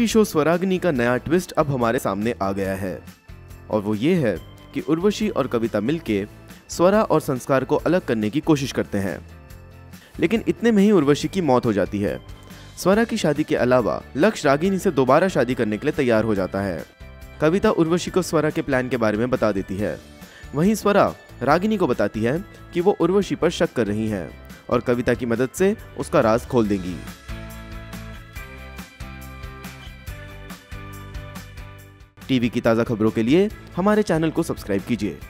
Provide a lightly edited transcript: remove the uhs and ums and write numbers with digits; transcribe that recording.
TV show Swaragini का नया twist अब हमारे सामने आ गया है और वो ये है कि उर्वशी और कविता मिलके स्वरा और संस्कार को अलग करने की कोशिश करते हैं, लेकिन इतने में ही उर्वशी की मौत हो जाती है। स्वरा की शादी के अलावा लक्ष्य रागिनी से दोबारा शादी करने के लिए तैयार हो जाता है। कविता उर्वशी को स्वरा के प्लान के बारे में बता देती है, वहीं स्वरा रागिनी को बताती है कि वो उर्वशी पर शक कर रही है और कविता की मदद से उसका राज खोल देंगी। टीवी की ताज़ा खबरों के लिए हमारे चैनल को सब्सक्राइब कीजिए।